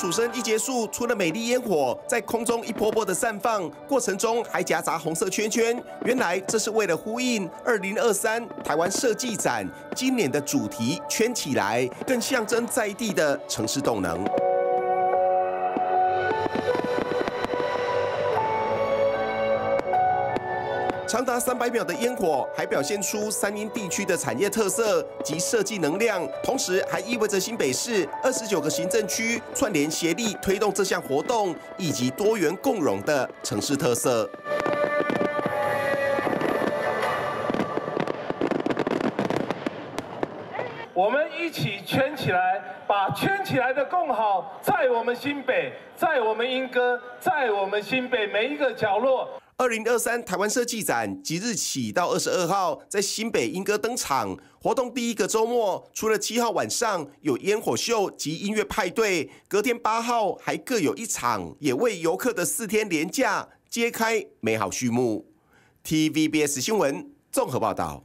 鼠声一结束，除了美丽烟火在空中一波波的散放，过程中还夹杂红色圈圈。原来这是为了呼应2023台湾设计展今年的主题“圈起来”，更象征在地的城市动能。 长达300秒的烟火，还表现出三鶯地区的产业特色及设计能量，同时还意味着新北市29个行政区串联协力推动这项活动以及多元共融的城市特色。 我们一起圈起来，把圈起来的共好，在我们新北，在我们莺歌，在我们新北每一个角落。2023台湾设计展即日起到22号在新北莺歌登场。活动第一个周末，除了7号晚上有烟火秀及音乐派对，隔天8号还各有一场，也为游客的4天连假揭开美好序幕。TVBS 新闻综合报道。